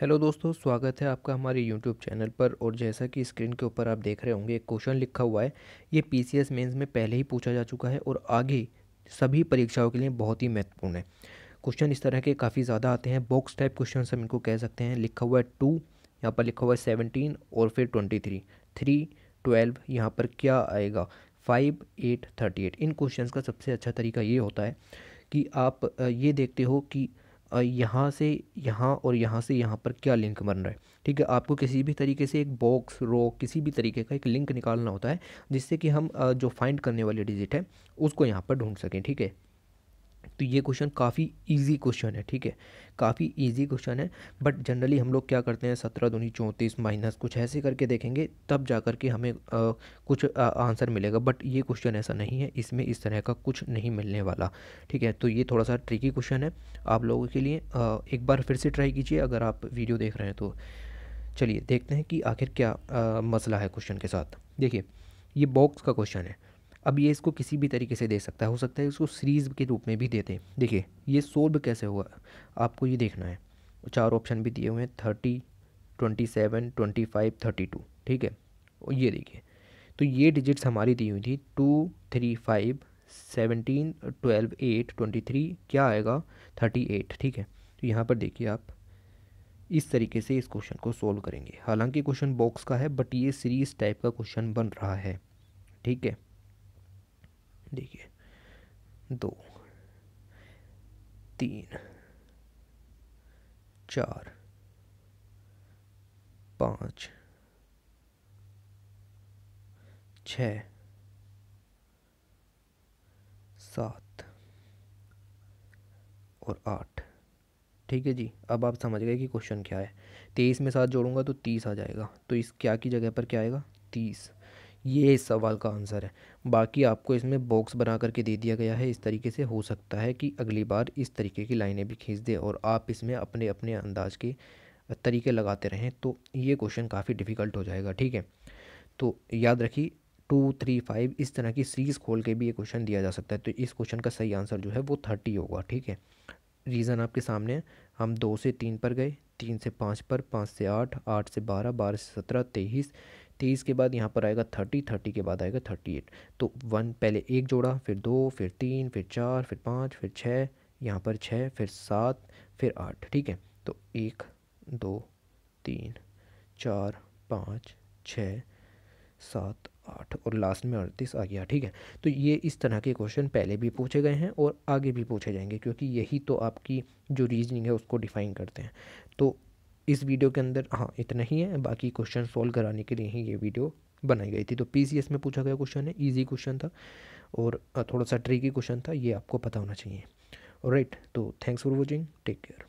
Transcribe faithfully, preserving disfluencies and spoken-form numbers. Hello दोस्तों, स्वागत है आपका हमारे यूट्यूब चैनल पर। और जैसा कि स्क्रीन के ऊपर आप देख रहे होंगे, एक क्वेश्चन लिखा हुआ है। ये पीसीएस मेंस में पहले ही पूछा जा चुका है और आगे सभी परीक्षाओं के लिए बहुत ही महत्वपूर्ण है। क्वेश्चन इस तरह के काफ़ी ज़्यादा आते हैं, बॉक्स टाइप क्वेश्चन हम इनको कह सकते हैं। लिखा हुआ है टू, यहाँ पर लिखा हुआ है सेवनटीन और फिर ट्वेंटी थ्री थ्री ट्वेल्व, यहाँ पर क्या आएगा फाइव एट थर्टी एट। इन क्वेश्चन का सबसे अच्छा तरीका ये होता है कि आप ये देखते हो कि यहाँ से यहाँ और यहाँ से यहाँ पर क्या लिंक बन रहा है। ठीक है, आपको किसी भी तरीके से एक बॉक्स, रो, किसी भी तरीके का एक लिंक निकालना होता है जिससे कि हम जो फाइंड करने वाली डिजिट है उसको यहाँ पर ढूंढ सकें। ठीक है, तो ये क्वेश्चन काफ़ी इजी क्वेश्चन है। ठीक है, काफ़ी इजी क्वेश्चन है, बट जनरली हम लोग क्या करते हैं, सत्रह दूनी चौंतीस माइनस कुछ ऐसे करके देखेंगे, तब जा कर के हमें आ, कुछ आ, आंसर मिलेगा। बट ये क्वेश्चन ऐसा नहीं है, इसमें इस तरह का कुछ नहीं मिलने वाला। ठीक है, तो ये थोड़ा सा ट्रिकी क्वेश्चन है आप लोगों के लिए। आ, एक बार फिर से ट्राई कीजिए अगर आप वीडियो देख रहे हैं तो। चलिए देखते हैं कि आखिर क्या आ, मसला है क्वेश्चन के साथ। देखिए, ये बॉक्स का क्वेश्चन है। अब ये इसको किसी भी तरीके से दे सकता है, हो सकता है इसको सीरीज़ के रूप में भी देते हैं। देखिए ये सोल्व कैसे हुआ, आपको ये देखना है। चार ऑप्शन भी दिए हुए हैं, thirty, twenty seven, twenty five, thirty two. ठीक है, और ये देखिए, तो ये डिजिट्स हमारी दी हुई थी two, three, five, seventeen, twelve, eight, twenty three, क्या आएगा थर्टी एट। ठीक है, तो यहाँ पर देखिए, आप इस तरीके से इस क्वेश्चन को सोल्व करेंगे। हालाँकि क्वेश्चन बॉक्स का है, बट ये सीरीज़ टाइप का क्वेश्चन बन रहा है। ठीक है, देखिए दो, तीन, चार, पाँच, छः, सात और आठ। ठीक है जी, अब आप समझ गए कि क्वेश्चन क्या है। तेईस में सात जोड़ूंगा तो तीस आ जाएगा, तो इस क्या की जगह पर क्या आएगा तीस। ये इस सवाल का आंसर है। बाकी आपको इसमें बॉक्स बना करके दे दिया गया है इस तरीके से। हो सकता है कि अगली बार इस तरीके की लाइनें भी खींच दे और आप इसमें अपने अपने अंदाज के तरीके लगाते रहें, तो ये क्वेश्चन काफ़ी डिफ़िकल्ट हो जाएगा। ठीक है, तो याद रखिए टू, थ्री, फाइव, इस तरह की सीरीज़ खोल के भी ये क्वेश्चन दिया जा सकता है। तो इस क्वेश्चन का सही आंसर जो है वो थर्टी होगा। ठीक है, रीज़न आपके सामने है। हम दो से तीन पर गए, तीन से पाँच पर, पाँच से आठ, आठ से बारह, बारह से सत्रह, तेईस, तेईस के बाद यहाँ पर आएगा थर्टी, थर्टी के बाद आएगा थर्टी एट। तो वन पहले एक जोड़ा, फिर दो, फिर तीन, फिर चार, फिर पाँच, फिर छः, यहाँ पर छः, फिर सात, फिर आठ। ठीक है, तो एक, दो, तीन, चार, पाँच, छः, सात, आठ और लास्ट में अड़तीस आ गया। ठीक है, तो ये इस तरह के क्वेश्चन पहले भी पूछे गए हैं और आगे भी पूछे जाएंगे, क्योंकि यही तो आपकी जो रीजनिंग है उसको डिफ़ाइन करते हैं। तो इस वीडियो के अंदर हाँ इतना ही है। बाकी क्वेश्चन सॉल्व कराने के लिए ही ये वीडियो बनाई गई थी। तो पीसीएस में पूछा गया क्वेश्चन है, इजी क्वेश्चन था और थोड़ा सा ट्रिकी क्वेश्चन था, ये आपको पता होना चाहिए। ऑलराइट, तो thanks for watching, take care.